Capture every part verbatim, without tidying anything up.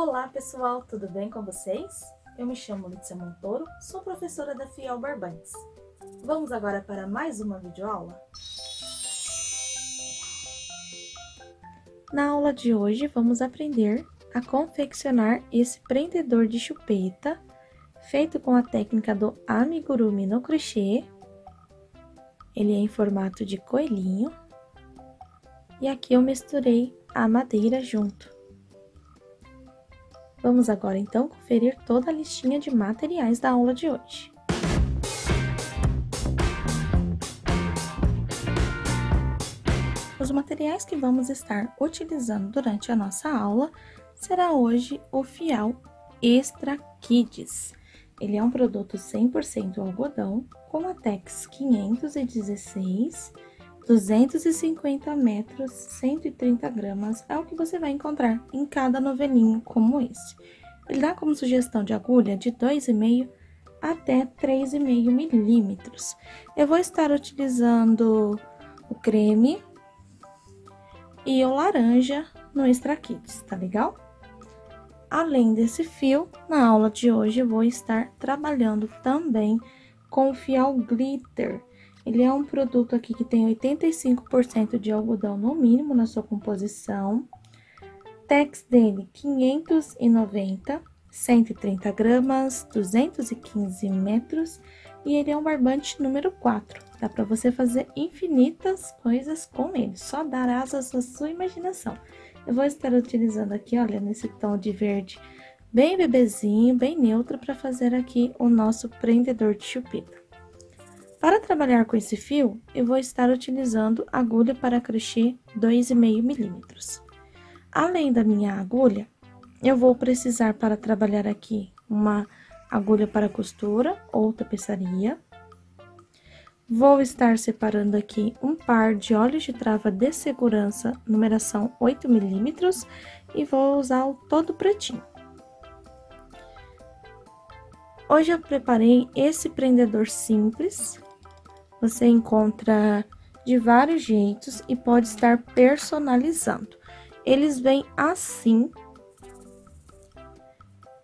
Olá pessoal, tudo bem com vocês? Eu me chamo Letícia Montoro, sou professora da Fial Barbantes. Vamos agora para mais uma videoaula? Na aula de hoje vamos aprender a confeccionar esse prendedor de chupeta feito com a técnica do amigurumi no crochê. Ele é em formato de coelhinho e aqui eu misturei a madeira junto. Vamos agora então conferir toda a listinha de materiais da aula de hoje. Os materiais que vamos estar utilizando durante a nossa aula será hoje o Fial Extra Kids. Ele é um produto cem por cento algodão com latex quinhentos e dezesseis, duzentos e cinquenta metros, cento e trinta gramas, é o que você vai encontrar em cada novelinho como esse. Ele dá como sugestão de agulha de dois vírgula cinco até três vírgula cinco milímetros. Eu vou estar utilizando o creme e o laranja no Extra Kids, tá legal? Além desse fio, na aula de hoje eu vou estar trabalhando também com o Fial Glitter. Ele é um produto aqui que tem oitenta e cinco por cento de algodão no mínimo na sua composição. Tex dele quinhentos e noventa, cento e trinta gramas, duzentos e quinze metros e ele é um barbante número quatro. Dá para você fazer infinitas coisas com ele, só dar asas à sua imaginação. Eu vou estar utilizando aqui, olha, nesse tom de verde bem bebezinho, bem neutro, para fazer aqui o nosso prendedor de chupeta. Para trabalhar com esse fio, eu vou estar utilizando agulha para crochê dois vírgula cinco milímetros. Além da minha agulha, eu vou precisar para trabalhar aqui uma agulha para costura ou tapeçaria. Vou estar separando aqui um par de olhos de trava de segurança, numeração oito milímetros, e vou usar o todo pretinho. Hoje eu preparei esse prendedor simples. Você encontra de vários jeitos e pode estar personalizando. Eles vêm assim.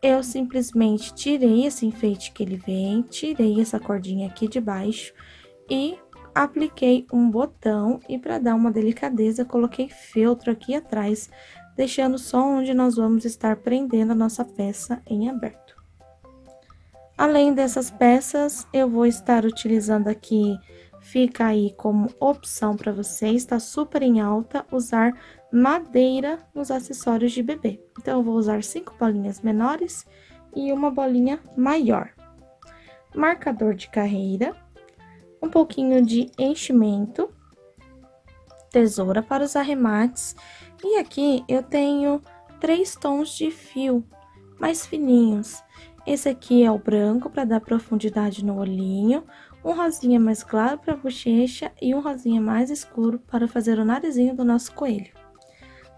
Eu simplesmente tirei esse enfeite que ele vem, tirei essa cordinha aqui de baixo e apliquei um botão. E para dar uma delicadeza, coloquei feltro aqui atrás, deixando só onde nós vamos estar prendendo a nossa peça em aberto. Além dessas peças, eu vou estar utilizando aqui, fica aí como opção para vocês, tá super em alta, usar madeira nos acessórios de bebê. Então, eu vou usar cinco bolinhas menores e uma bolinha maior. Marcador de carreira, um pouquinho de enchimento, tesoura para os arremates. E aqui eu tenho três tons de fio mais fininhos. Esse aqui é o branco para dar profundidade no olhinho, um rosinha mais claro para a bochecha e um rosinha mais escuro para fazer o narizinho do nosso coelho.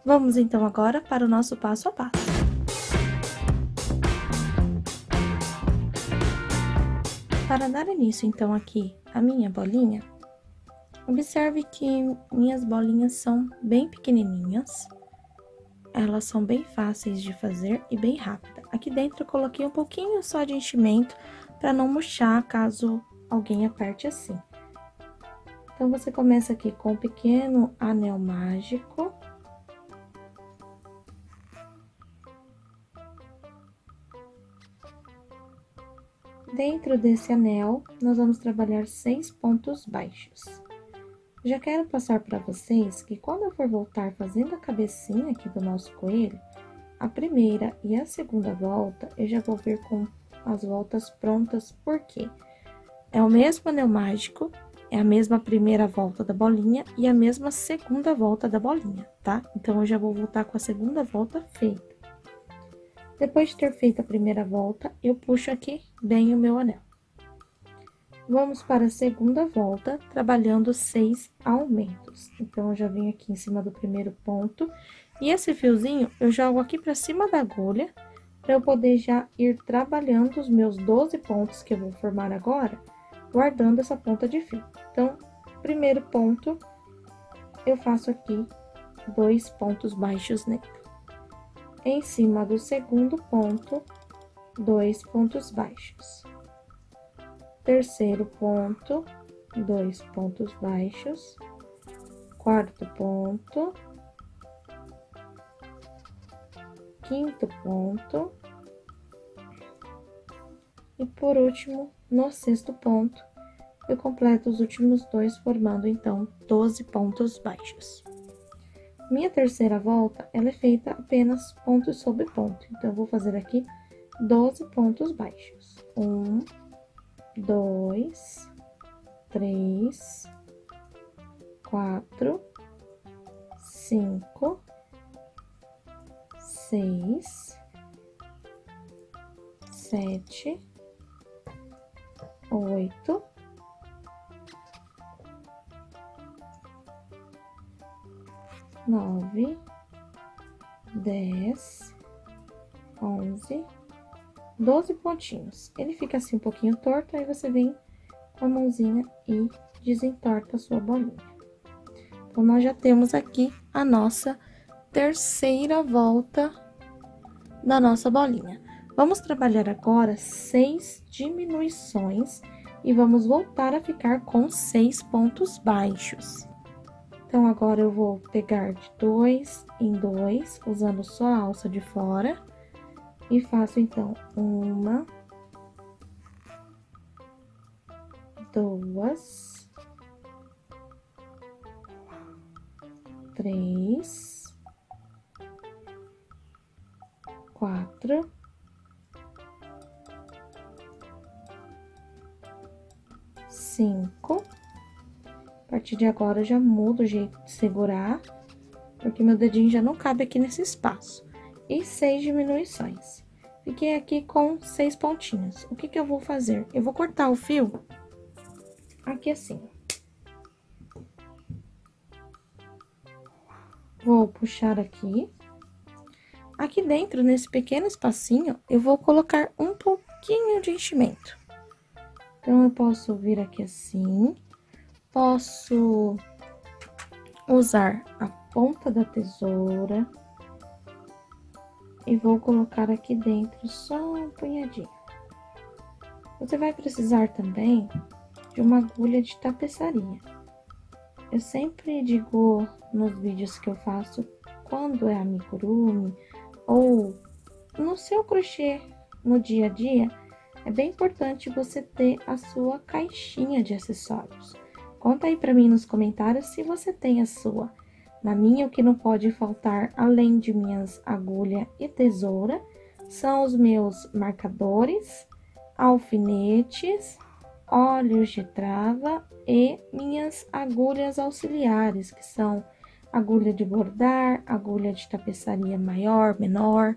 Vamos então agora para o nosso passo a passo. Para dar início então aqui a minha bolinha, observe que minhas bolinhas são bem pequenininhas. Elas são bem fáceis de fazer e bem rápida. Aqui dentro eu coloquei um pouquinho só de enchimento para não murchar caso alguém aperte assim. Então você começa aqui com um pequeno anel mágico. Dentro desse anel, nós vamos trabalhar seis pontos baixos. Já quero passar para vocês que quando eu for voltar fazendo a cabecinha aqui do nosso coelho, a primeira e a segunda volta, eu já vou vir com as voltas prontas, porque é o mesmo anel mágico, é a mesma primeira volta da bolinha e a mesma segunda volta da bolinha, tá? Então, eu já vou voltar com a segunda volta feita. Depois de ter feito a primeira volta, eu puxo aqui bem o meu anel. Vamos para a segunda volta, trabalhando seis aumentos. Então, eu já venho aqui em cima do primeiro ponto. E esse fiozinho, eu jogo aqui para cima da agulha, para eu poder já ir trabalhando os meus doze pontos que eu vou formar agora, guardando essa ponta de fio. Então, primeiro ponto, eu faço aqui dois pontos baixos nele. em cima do segundo ponto, dois pontos baixos. Terceiro ponto, dois pontos baixos. Quarto ponto. Quinto ponto. E por último, no sexto ponto, eu completo os últimos dois, formando então doze pontos baixos. Minha terceira volta, ela é feita apenas ponto sobre ponto. Então, eu vou fazer aqui doze pontos baixos. Um, dois, três, quatro, cinco, seis, sete, oito, nove, dez, onze, doze pontinhos. Ele fica assim um pouquinho torto, aí você vem com a mãozinha e desentorta a sua bolinha. Então, nós já temos aqui a nossa terceira volta da nossa bolinha. Vamos trabalhar agora seis diminuições e vamos voltar a ficar com seis pontos baixos. Então, agora eu vou pegar de dois em dois, usando só a alça de fora, e faço então uma, duas, três, quatro, cinco. A partir de agora, eu já mudo o jeito de segurar, porque meu dedinho já não cabe aqui nesse espaço. E seis diminuições. Fiquei aqui com seis pontinhos. O que que eu vou fazer? Eu vou cortar o fio aqui assim. Vou puxar aqui. Aqui dentro, nesse pequeno espacinho, eu vou colocar um pouquinho de enchimento. Então, eu posso vir aqui assim. Posso usar a ponta da tesoura e vou colocar aqui dentro só um punhadinho. Você vai precisar também de uma agulha de tapeçaria. Eu sempre digo nos vídeos que eu faço, quando é amigurumi ou no seu crochê no dia a dia, é bem importante você ter a sua caixinha de acessórios. Conta aí pra mim nos comentários se você tem a sua. Na minha, o que não pode faltar, além de minhas agulha e tesoura, são os meus marcadores, alfinetes, olhos de trava e minhas agulhas auxiliares, que são agulha de bordar, agulha de tapeçaria maior, menor.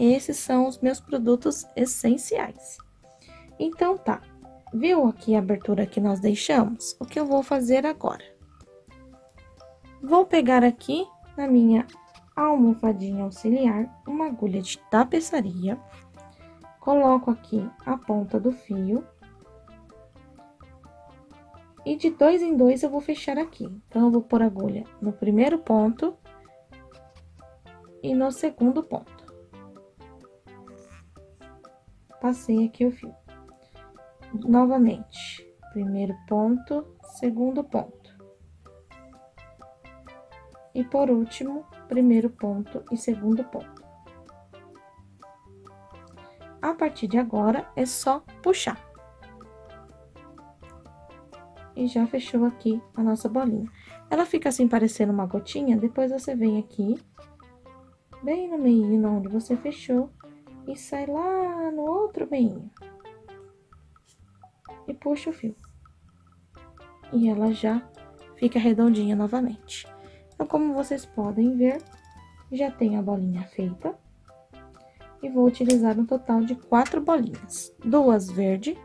Esses são os meus produtos essenciais. Então tá. Viu aqui a abertura que nós deixamos? O que eu vou fazer agora? Vou pegar aqui na minha almofadinha auxiliar uma agulha de tapeçaria. Coloco aqui a ponta do fio. E de dois em dois eu vou fechar aqui. Então, eu vou pôr a agulha no primeiro ponto e no segundo ponto. Passei aqui o fio. Novamente, primeiro ponto, segundo ponto. E por último, primeiro ponto e segundo ponto. A partir de agora, é só puxar. E já fechou aqui a nossa bolinha. Ela fica assim, parecendo uma gotinha, depois você vem aqui, bem no meinho onde você fechou, e sai lá no outro meinho. E puxa o fio. E ela já fica redondinha novamente. Então, como vocês podem ver, já tem a bolinha feita. E vou utilizar um total de quatro bolinhas. Duas verde,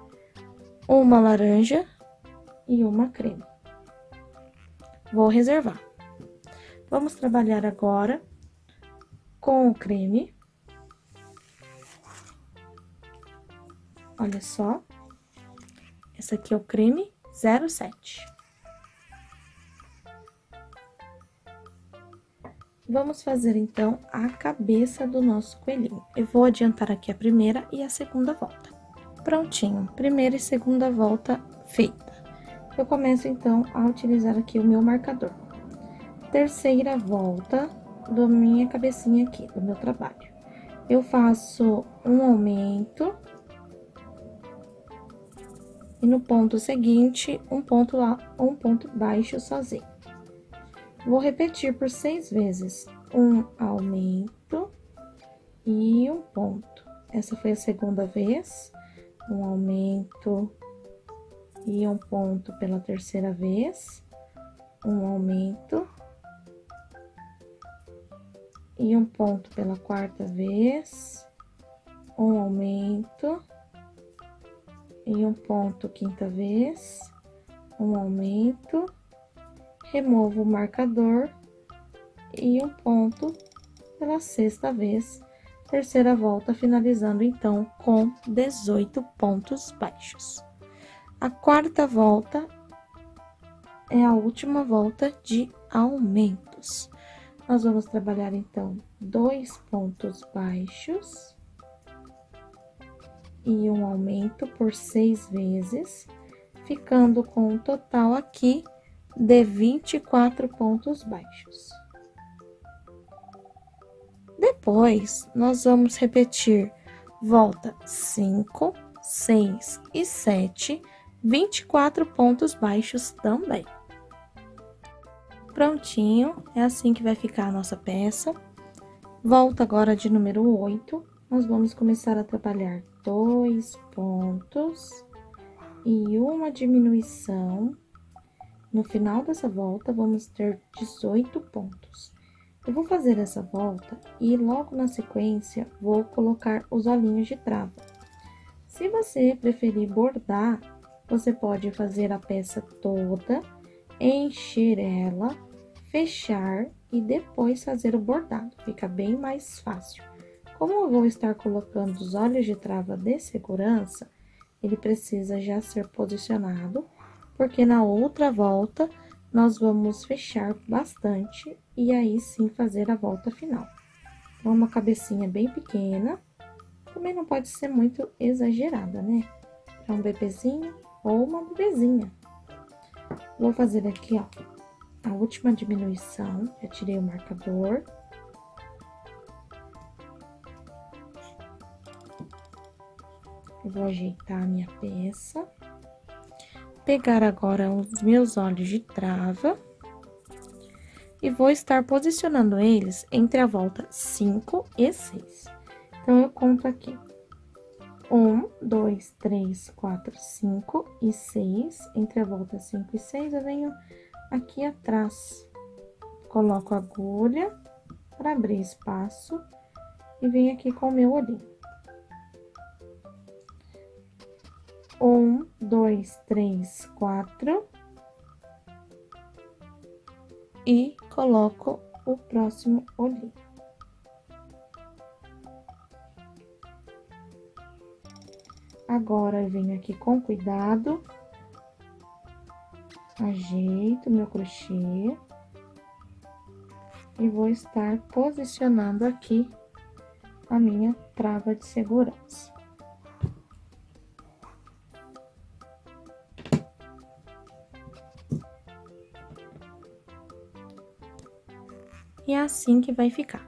uma laranja e uma creme. Vou reservar. Vamos trabalhar agora com o creme. Olha só. Esse aqui é o creme zero sete. Vamos fazer, então, a cabeça do nosso coelhinho. Eu vou adiantar aqui a primeira e a segunda volta. Prontinho, primeira e segunda volta feita. Eu começo, então, a utilizar aqui o meu marcador. Terceira volta da minha cabecinha aqui, do meu trabalho. Eu faço um aumento. E no ponto seguinte, um ponto lá, um ponto baixo sozinho. Vou repetir por seis vezes. Um aumento e um ponto. Essa foi a segunda vez. Um aumento e um ponto pela terceira vez. Um aumento. E um ponto pela quarta vez. Um aumento. E um ponto quinta vez, um aumento, removo o marcador e um ponto pela sexta vez, terceira volta, finalizando então com dezoito pontos baixos. A quarta volta é a última volta de aumentos. Nós vamos trabalhar então dois pontos baixos e um aumento por seis vezes, ficando com um total aqui de vinte e quatro pontos baixos. Depois, nós vamos repetir volta cinco, seis e sete, vinte e quatro pontos baixos também. Prontinho, é assim que vai ficar a nossa peça. Volta agora de número oito, nós vamos começar a trabalhar dois pontos e uma diminuição. No final dessa volta, vamos ter dezoito pontos. Eu vou fazer essa volta e logo na sequência vou colocar os olhinhos de trava. Se você preferir bordar, você pode fazer a peça toda, encher ela, fechar e depois fazer o bordado. Fica bem mais fácil. Como eu vou estar colocando os olhos de trava de segurança, ele precisa já ser posicionado, porque na outra volta nós vamos fechar bastante e aí sim fazer a volta final. Então, uma cabecinha bem pequena, também não pode ser muito exagerada, né? Para um bebezinho ou uma bebezinha. Vou fazer aqui, ó, a última diminuição, já tirei o marcador. Vou ajeitar a minha peça, pegar agora os meus olhos de trava e vou estar posicionando eles entre a volta cinco e seis. Então, eu conto aqui: um, dois, três, quatro, cinco e seis. Entre a volta cinco e seis, eu venho aqui atrás, coloco a agulha para abrir espaço e venho aqui com o meu olhinho. Um, dois, três, quatro. E coloco o próximo olhinho. Agora, eu venho aqui com cuidado. Ajeito meu crochê. E vou estar posicionando aqui a minha trava de segurança. E é assim que vai ficar.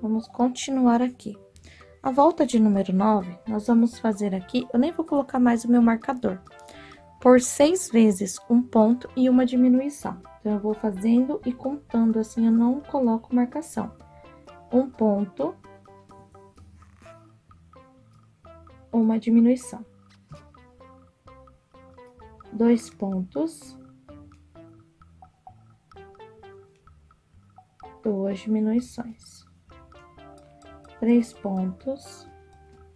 Vamos continuar aqui. A volta de número nove, nós vamos fazer aqui, eu nem vou colocar mais o meu marcador. Por seis vezes, um ponto e uma diminuição. Então, eu vou fazendo e contando, assim, eu não coloco marcação. Um ponto. Uma diminuição. Dois pontos. Duas diminuições, três pontos,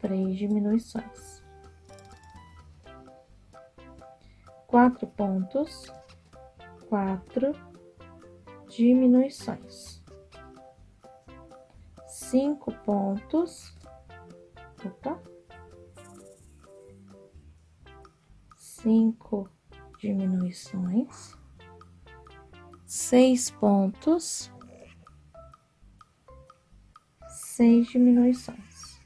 três diminuições, quatro pontos, quatro diminuições, cinco pontos, opa, cinco diminuições, seis pontos, seis diminuições.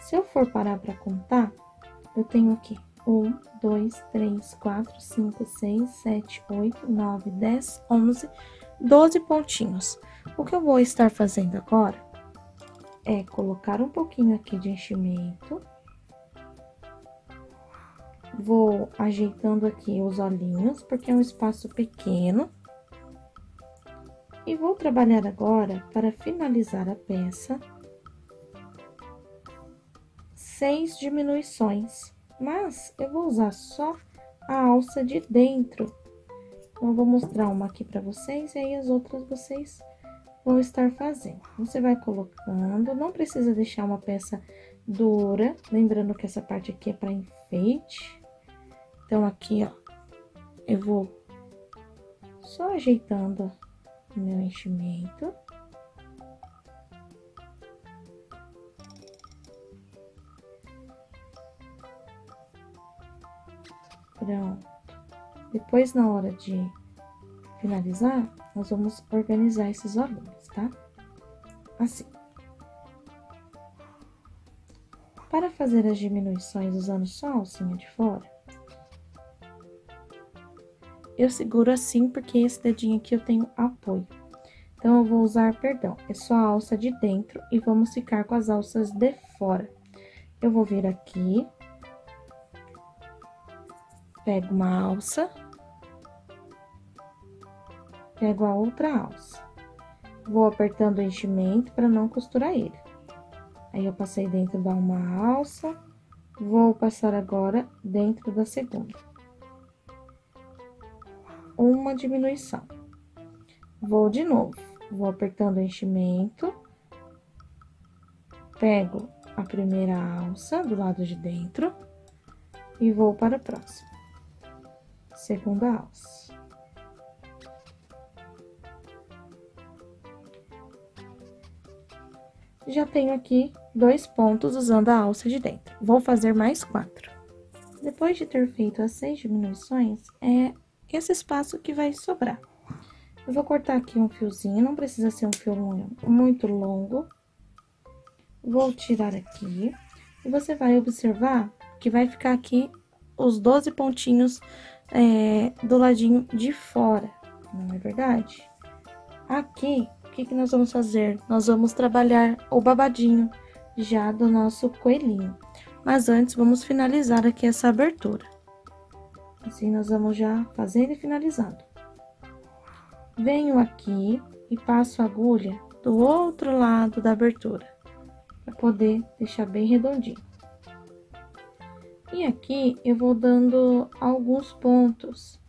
Se eu for parar para contar, eu tenho aqui um, dois, três, quatro, cinco, seis, sete, oito, nove, dez, onze, doze pontinhos. O que eu vou estar fazendo agora é colocar um pouquinho aqui de enchimento. Vou ajeitando aqui os olhinhos, porque é um espaço pequeno. E vou trabalhar agora, para finalizar a peça, seis diminuições. Mas eu vou usar só a alça de dentro. Então, eu vou mostrar uma aqui para vocês, e aí as outras vocês vão estar fazendo. Você vai colocando, não precisa deixar uma peça dura, lembrando que essa parte aqui é para enfeite. Então, aqui, ó, eu vou só ajeitando o meu enchimento. Pronto. Depois, na hora de finalizar, nós vamos organizar esses olhinhos, tá? Assim. Para fazer as diminuições usando só a alcinha de fora, eu seguro assim, porque esse dedinho aqui eu tenho apoio. Então, eu vou usar, perdão, é só a alça de dentro e vamos ficar com as alças de fora. Eu vou vir aqui, pego uma alça, pego a outra alça. Vou apertando o enchimento para não costurar ele. Aí, eu passei dentro da uma alça, vou passar agora dentro da segunda. Uma diminuição. Vou de novo, vou apertando o enchimento, pego a primeira alça do lado de dentro e vou para a próxima. Segunda alça. Já tenho aqui dois pontos usando a alça de dentro. Vou fazer mais quatro. Depois de ter feito as seis diminuições, é esse espaço que vai sobrar. Eu vou cortar aqui um fiozinho, não precisa ser um fio muito longo. Vou tirar aqui, e você vai observar que vai ficar aqui os doze pontinhos é, do ladinho de fora, não é verdade? Aqui, o que que nós vamos fazer? Nós vamos trabalhar o babadinho já do nosso coelhinho. Mas antes, vamos finalizar aqui essa abertura. Assim, nós vamos já fazendo e finalizando. Venho aqui e passo a agulha do outro lado da abertura, para poder deixar bem redondinho. E aqui, eu vou dando alguns pontos,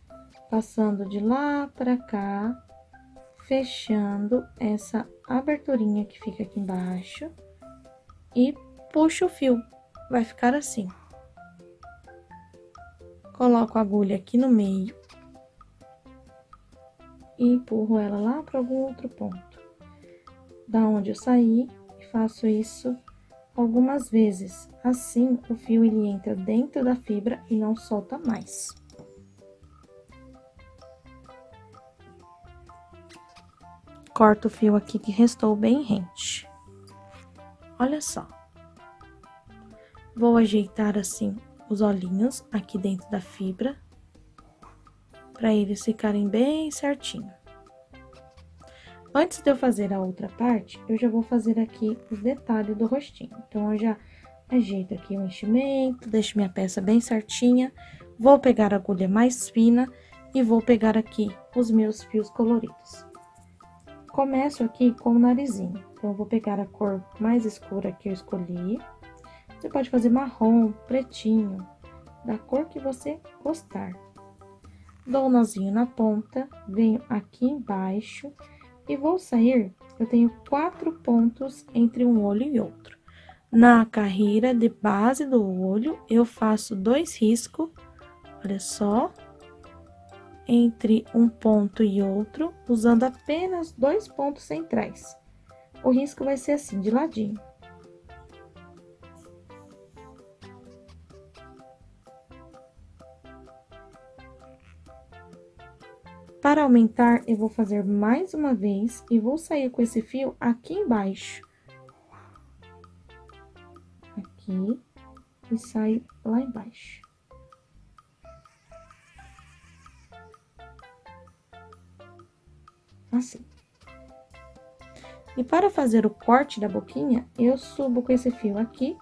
passando de lá para cá, fechando essa aberturinha que fica aqui embaixo, e puxo o fio. Vai ficar assim. Coloco a agulha aqui no meio e empurro ela lá para algum outro ponto. Da onde eu saí, faço isso algumas vezes. Assim, o fio ele entra dentro da fibra e não solta mais. Corto o fio aqui que restou bem rente. Olha só. Vou ajeitar assim os olhinhos aqui dentro da fibra, para eles ficarem bem certinho. Antes de eu fazer a outra parte, eu já vou fazer aqui os detalhes do rostinho. Então, eu já ajeito aqui o enchimento, deixo minha peça bem certinha, vou pegar a agulha mais fina e vou pegar aqui os meus fios coloridos. Começo aqui com o narizinho, então eu vou pegar a cor mais escura que eu escolhi. Você pode fazer marrom, pretinho, da cor que você gostar. Dou um nozinho na ponta, venho aqui embaixo e vou sair. Eu tenho quatro pontos entre um olho e outro. Na carreira de base do olho, eu faço dois riscos, olha só, entre um ponto e outro, usando apenas dois pontos centrais. O risco vai ser assim, de ladinho. Para aumentar, eu vou fazer mais uma vez e vou sair com esse fio aqui embaixo. Aqui, e saio lá embaixo. Assim. E para fazer o corte da boquinha, eu subo com esse fio aqui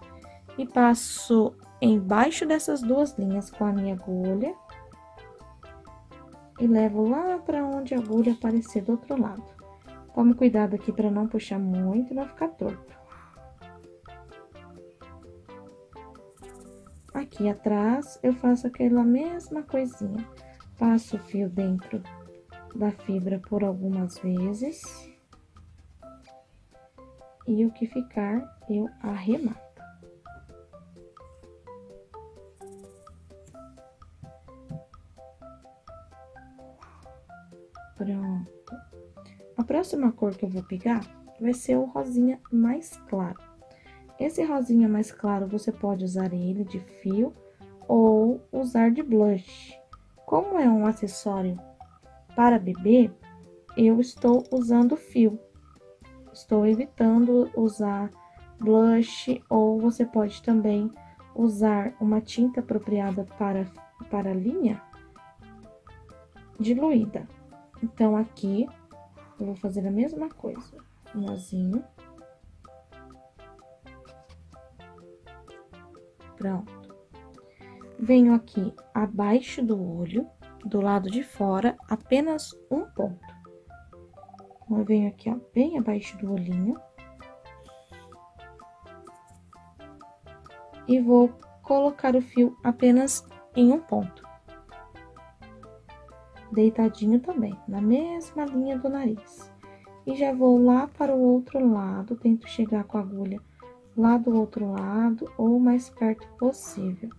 e passo embaixo dessas duas linhas com a minha agulha. E levo lá para onde a agulha aparecer do outro lado. Tome cuidado aqui para não puxar muito e não ficar torto. Aqui atrás, eu faço aquela mesma coisinha. Passo o fio dentro da fibra por algumas vezes. E o que ficar, eu arremato. Pronto. A próxima cor que eu vou pegar vai ser o rosinha mais claro. Esse rosinha mais claro, você pode usar ele de fio ou usar de blush. Como é um acessório para bebê, eu estou usando fio. Estou evitando usar blush, ou você pode também usar uma tinta apropriada para, para linha diluída. Então, aqui, eu vou fazer a mesma coisa. Um nozinho. Pronto. Venho aqui abaixo do olho, do lado de fora, apenas um ponto. Então, eu venho aqui, ó, bem abaixo do olhinho. E vou colocar o fio apenas em um ponto. Deitadinho também, na mesma linha do nariz. E já vou lá para o outro lado, tento chegar com a agulha lá do outro lado, ou o mais perto possível.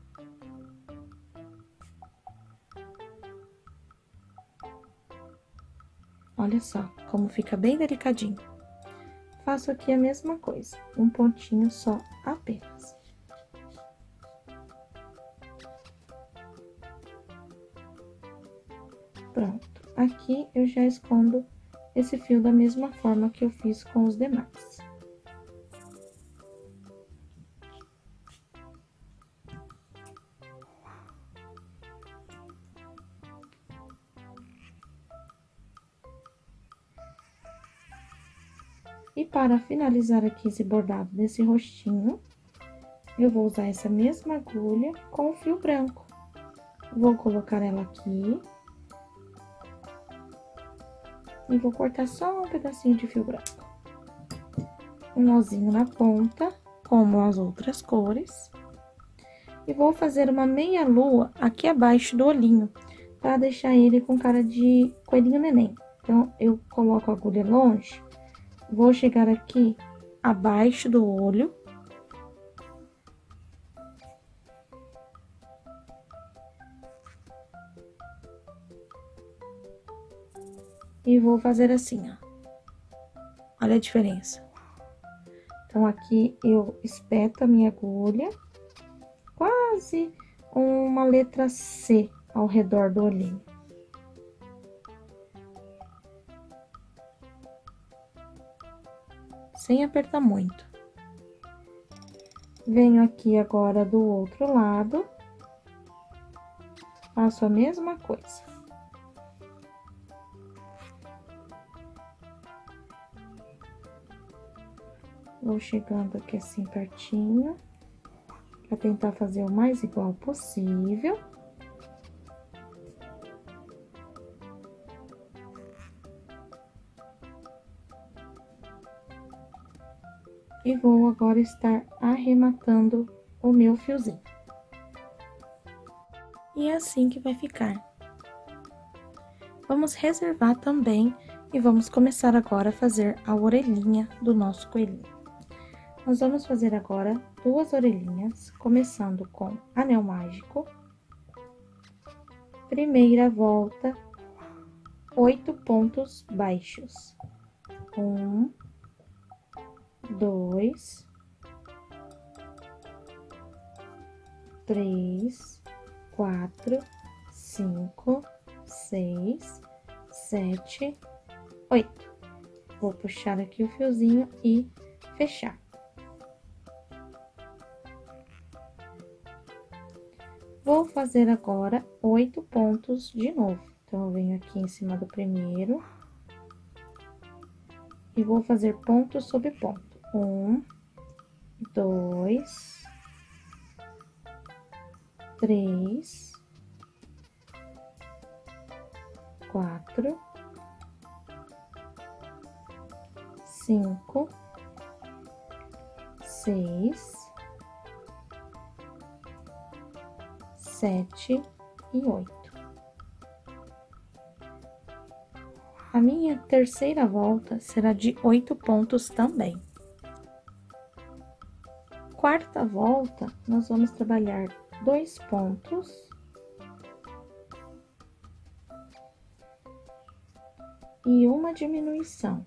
Olha só, como fica bem delicadinho. Faço aqui a mesma coisa, um pontinho só apenas. Pronto, aqui eu já escondo esse fio da mesma forma que eu fiz com os demais. E para finalizar aqui esse bordado desse rostinho, eu vou usar essa mesma agulha com o fio branco. Vou colocar ela aqui. E vou cortar só um pedacinho de fio branco. Um nozinho na ponta, como as outras cores. E vou fazer uma meia lua aqui abaixo do olhinho, para deixar ele com cara de coelhinho neném. Então, eu coloco a agulha longe, vou chegar aqui abaixo do olho. E vou fazer assim, ó. Olha a diferença. Então, aqui eu espeto a minha agulha, quase uma letra C ao redor do olhinho. Sem apertar muito. Venho aqui agora do outro lado, faço a mesma coisa. Vou chegando aqui assim pertinho, para tentar fazer o mais igual possível. E vou agora estar arrematando o meu fiozinho. E é assim que vai ficar. Vamos reservar também e vamos começar agora a fazer a orelhinha do nosso coelhinho. Nós vamos fazer agora duas orelhinhas, começando com anel mágico. Primeira volta, oito pontos baixos. Um, dois, três, quatro, cinco, seis, sete, oito. Vou puxar aqui o fiozinho e fechar. Vou fazer agora oito pontos de novo. Então, eu venho aqui em cima do primeiro. E vou fazer ponto sobre ponto. Um, dois, três, quatro, cinco, seis, sete e oito. A minha terceira volta será de oito pontos também. Quarta volta, nós vamos trabalhar dois pontos e uma diminuição.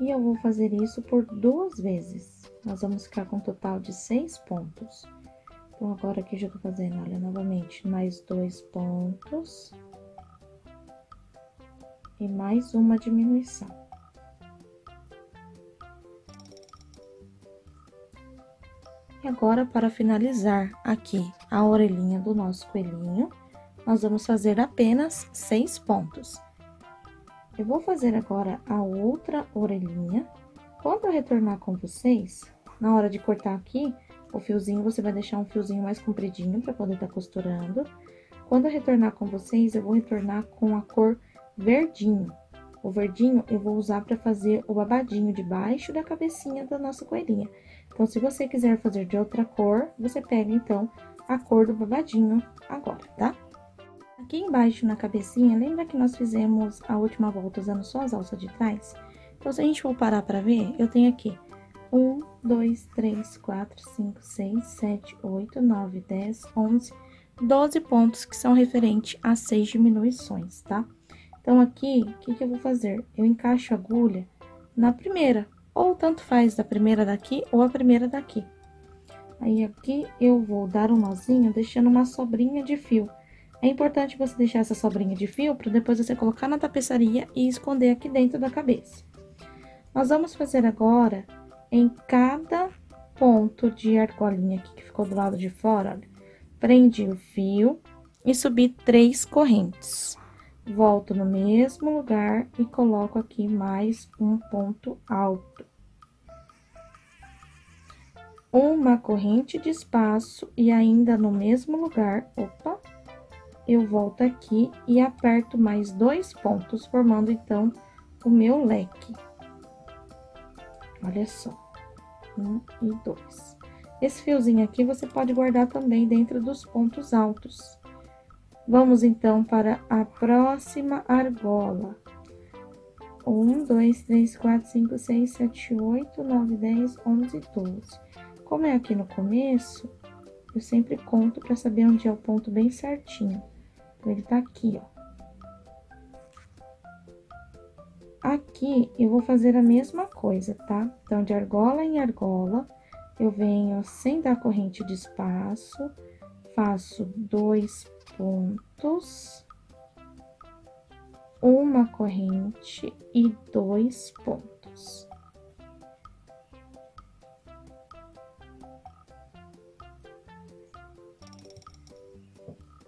E eu vou fazer isso por duas vezes. Nós vamos ficar com um total de seis pontos. Então, agora aqui já tô fazendo, olha, novamente, mais dois pontos. E mais uma diminuição. E agora, para finalizar aqui a orelhinha do nosso coelhinho, nós vamos fazer apenas seis pontos. Eu vou fazer agora a outra orelhinha. Quando eu retornar com vocês, na hora de cortar aqui o fiozinho, você vai deixar um fiozinho mais compridinho para poder estar costurando. Quando eu retornar com vocês, eu vou retornar com a cor verdinho. O verdinho eu vou usar para fazer o babadinho debaixo da cabecinha da nossa coelhinha. Então, se você quiser fazer de outra cor, você pega, então, a cor do babadinho agora, tá? Aqui embaixo na cabecinha, lembra que nós fizemos a última volta usando só as alças de trás? Então, se a gente for parar pra ver, eu tenho aqui um, dois, três, quatro, cinco, seis, sete, oito, nove, dez, onze, doze pontos que são referentes a seis diminuições, tá? Então, aqui, o que que eu vou fazer? Eu encaixo a agulha na primeira, ou tanto faz da primeira daqui ou a primeira daqui. Aí, aqui, eu vou dar um nozinho, deixando uma sobrinha de fio. É importante você deixar essa sobrinha de fio para depois você colocar na tapeçaria e esconder aqui dentro da cabeça. Nós vamos fazer agora em cada ponto de argolinha aqui que ficou do lado de fora, olha, prendi o fio e subi três correntes. Volto no mesmo lugar e coloco aqui mais um ponto alto. Uma corrente de espaço e ainda no mesmo lugar, opa! Eu volto aqui e aperto mais dois pontos, formando, então, o meu leque. Olha só. Um e dois. Esse fiozinho aqui você pode guardar também dentro dos pontos altos. Vamos, então, para a próxima argola. Um, dois, três, quatro, cinco, seis, sete, oito, nove, dez, onze, doze. Como é aqui no começo, eu sempre conto para saber onde é o ponto bem certinho. Ele tá aqui, ó. Aqui, eu vou fazer a mesma coisa, tá? Então, de argola em argola, eu venho sem dar corrente de espaço, faço dois pontos, uma corrente e dois pontos.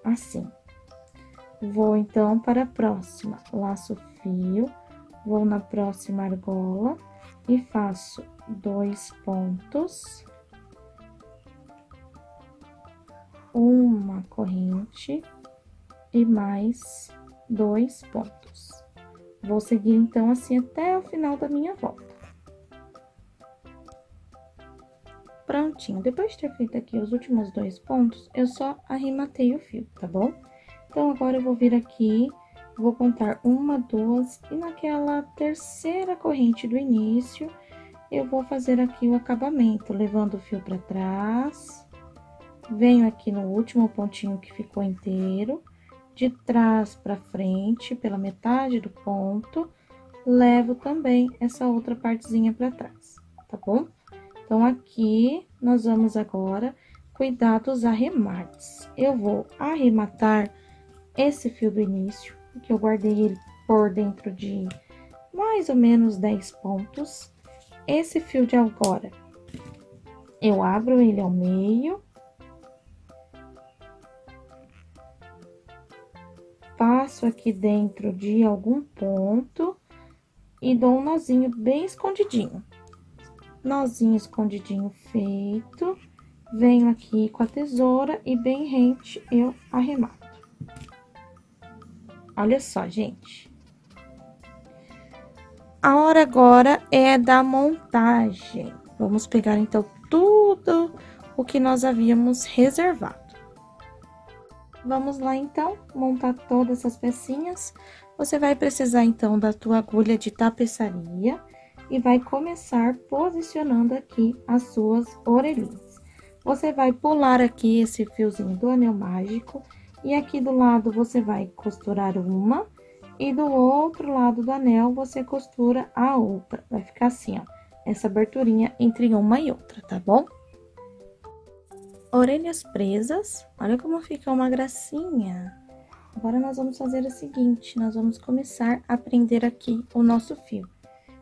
Assim. Vou, então, para a próxima. Laço fio, vou na próxima argola e faço dois pontos, uma corrente e mais dois pontos. Vou seguir, então, assim até o final da minha volta. Prontinho. Depois de ter feito aqui os últimos dois pontos, eu só arrematei o fio, tá bom? Então, agora eu vou vir aqui, vou contar uma, duas, e naquela terceira corrente do início, eu vou fazer aqui o acabamento, levando o fio para trás, venho aqui no último pontinho que ficou inteiro, de trás para frente, pela metade do ponto, levo também essa outra partezinha para trás, tá bom? Então, aqui, nós vamos agora cuidar dos arremates. Eu vou arrematar esse fio do início, que eu guardei ele por dentro de mais ou menos dez pontos. Esse fio de agora, eu abro ele ao meio, passo aqui dentro de algum ponto e dou um nozinho bem escondidinho. Nozinho escondidinho feito, venho aqui com a tesoura e bem rente eu arremato. Olha só, gente. A hora agora é da montagem. Vamos pegar então tudo o que nós havíamos reservado. Vamos lá, então, montar todas essas pecinhas. Você vai precisar, então, da tua agulha de tapeçaria e vai começar posicionando aqui as suas orelhinhas. Você vai pular aqui esse fiozinho do anel mágico e aqui do lado você vai costurar uma e do outro lado do anel você costura a outra. Vai ficar assim, ó, essa aberturinha entre uma e outra, tá bom? Orelhas presas, olha como fica uma gracinha. Agora nós vamos fazer o seguinte, nós vamos começar a prender aqui o nosso fio.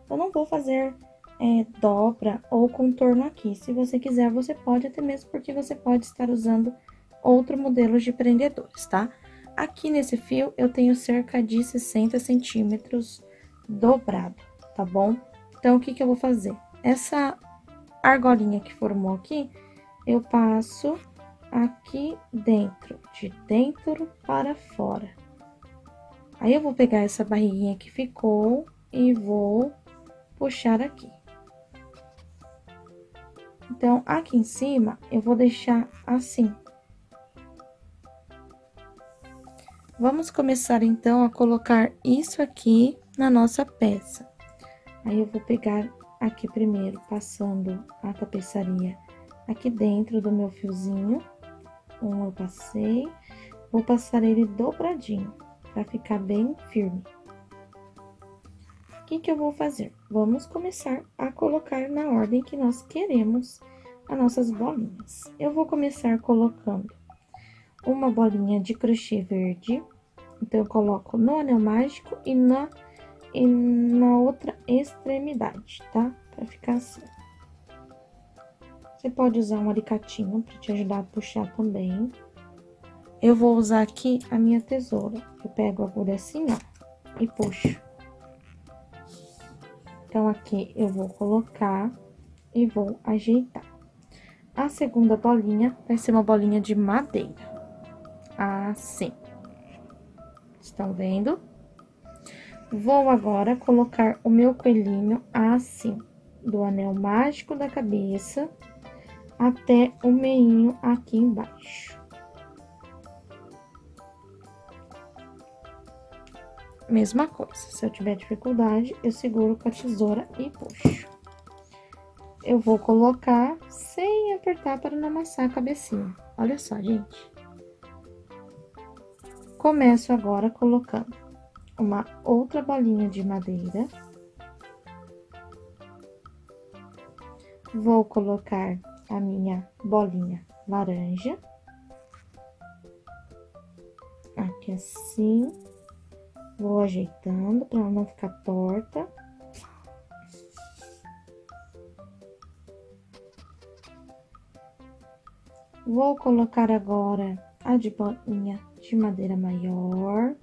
Eu não vou fazer é, dobra ou contorno aqui, se você quiser você pode, até mesmo porque você pode estar usando outro modelo de prendedores, tá? Aqui nesse fio eu tenho cerca de sessenta centímetros dobrado, tá bom? Então o que que eu vou fazer? Essa argolinha que formou aqui, eu passo aqui dentro, de dentro para fora. Aí, eu vou pegar essa barriguinha que ficou e vou puxar aqui. Então, aqui em cima, eu vou deixar assim. Vamos começar, então, a colocar isso aqui na nossa peça. Aí, eu vou pegar aqui primeiro, passando a tapeçaria aqui dentro do meu fiozinho, um eu passei, vou passar ele dobradinho, para ficar bem firme. O que que eu vou fazer? Vamos começar a colocar na ordem que nós queremos as nossas bolinhas. Eu vou começar colocando uma bolinha de crochê verde, então eu coloco no anel mágico e na, e na outra extremidade, tá? Para ficar assim. Você pode usar um alicatinho para te ajudar a puxar também. Eu vou usar aqui a minha tesoura. Eu pego a agulha assim, ó, e puxo. Então, aqui eu vou colocar e vou ajeitar. A segunda bolinha vai ser uma bolinha de madeira. Assim. Estão vendo? Vou agora colocar o meu coelhinho assim, do anel mágico da cabeça até o meinho aqui embaixo. Mesma coisa, se eu tiver dificuldade, eu seguro com a tesoura e puxo. Eu vou colocar sem apertar para não amassar a cabecinha. Olha só, gente. Começo agora colocando uma outra bolinha de madeira. Vou colocar a minha bolinha laranja aqui assim, vou ajeitando para ela não ficar torta. Vou colocar agora a de bolinha de madeira maior,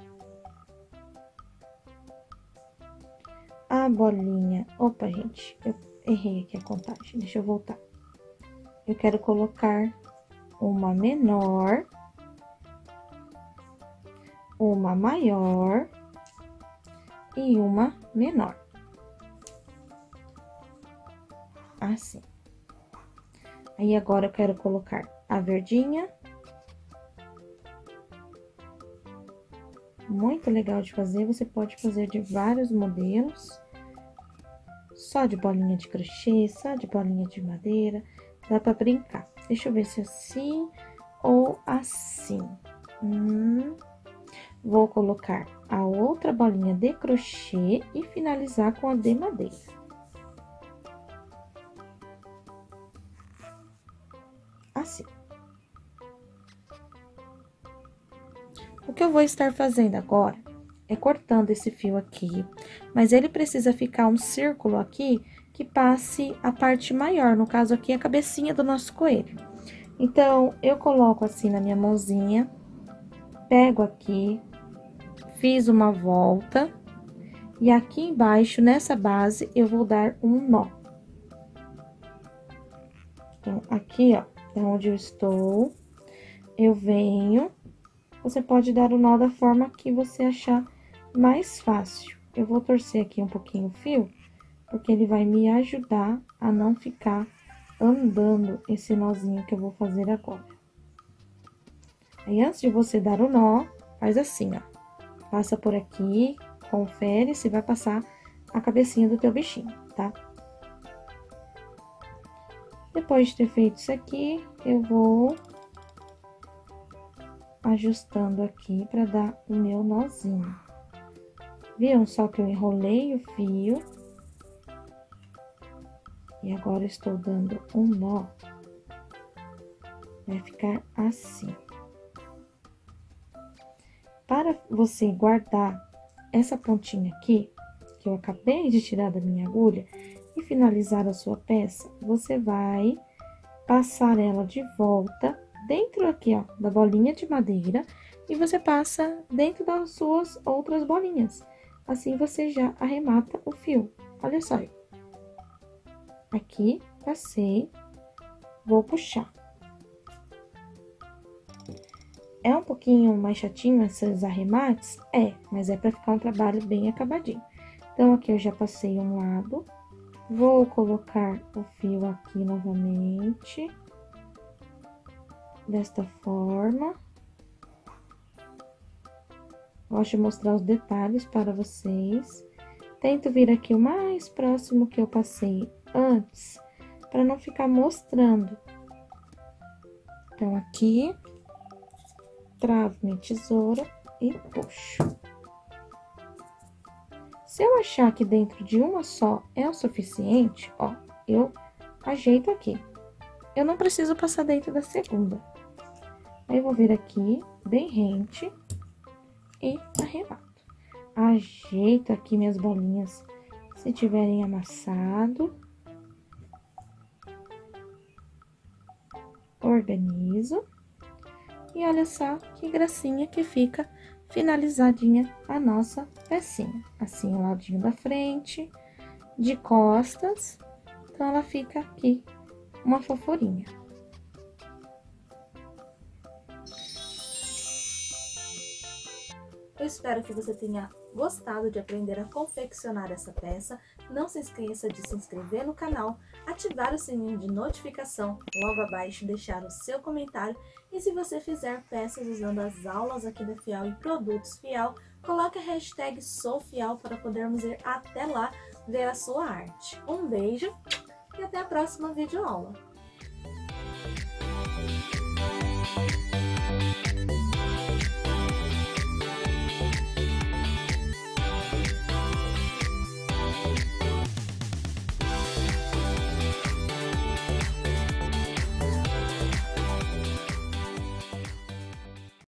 a bolinha, opa, gente, eu errei aqui a contagem, deixa eu voltar. Eu quero colocar uma menor, uma maior e uma menor. Assim. Aí, agora eu quero colocar a verdinha. Muito legal de fazer, você pode fazer de vários modelos. Só de bolinha de crochê, só de bolinha de madeira. Dá pra brincar. Deixa eu ver se assim ou assim. Hum. Vou colocar a outra bolinha de crochê e finalizar com a de madeira. O que eu vou estar fazendo agora é cortando esse fio aqui, mas ele precisa ficar um círculo aqui que passe a parte maior, no caso aqui a cabecinha do nosso coelho. Então, eu coloco assim na minha mãozinha, pego aqui, fiz uma volta, e aqui embaixo, nessa base, eu vou dar um nó. Então, aqui, ó, é onde eu estou, eu venho, você pode dar o nó da forma que você achar mais fácil. Eu vou torcer aqui um pouquinho o fio, porque ele vai me ajudar a não ficar andando esse nozinho que eu vou fazer agora. Aí, antes de você dar o nó, faz assim, ó. Passa por aqui, confere se vai passar a cabecinha do teu bichinho, tá? Depois de ter feito isso aqui, eu vou ajustando aqui para dar o meu nozinho. Viram só que eu enrolei o fio? E agora estou dando um nó. Vai ficar assim. Para você guardar essa pontinha aqui, que eu acabei de tirar da minha agulha, e finalizar a sua peça, você vai passar ela de volta dentro aqui, ó, da bolinha de madeira, e você passa dentro das suas outras bolinhas. Assim, você já arremata o fio. Olha só. Aqui, passei, vou puxar. É um pouquinho mais chatinho esses arremates? É, mas é para ficar um trabalho bem acabadinho. Então, aqui eu já passei um lado, vou colocar o fio aqui novamente, desta forma. Gosto de mostrar os detalhes para vocês. Tento vir aqui o mais próximo que eu passei antes, para não ficar mostrando. Então, aqui, travo minha tesoura e puxo. Se eu achar que dentro de uma só é o suficiente, ó, eu ajeito aqui. Eu não preciso passar dentro da segunda. Aí, eu vou vir aqui, bem rente, e arremato. Ajeito aqui minhas bolinhas, se tiverem amassado. Organizo. E olha só que gracinha que fica finalizadinha a nossa pecinha. Assim, o ladinho da frente, de costas. Então, ela fica aqui uma fofurinha. Eu espero que você tenha gostado de aprender a confeccionar essa peça. Não se esqueça de se inscrever no canal, ativar o sininho de notificação logo abaixo, deixar o seu comentário, e se você fizer peças usando as aulas aqui da Fial e produtos Fial, coloque a hashtag SouFial para podermos ir até lá ver a sua arte. Um beijo e até a próxima videoaula!